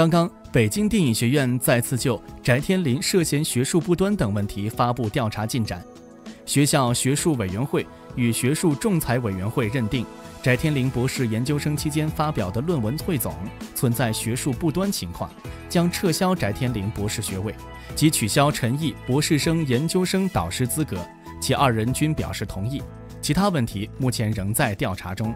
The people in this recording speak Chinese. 刚刚，北京电影学院再次就翟天临涉嫌学术不端等问题发布调查进展。学校学术委员会与学术仲裁委员会认定，翟天临博士研究生期间发表的论文汇总存在学术不端情况，将撤销翟天临博士学位及取消陈毅博士生研究生导师资格，其二人均表示同意。其他问题目前仍在调查中。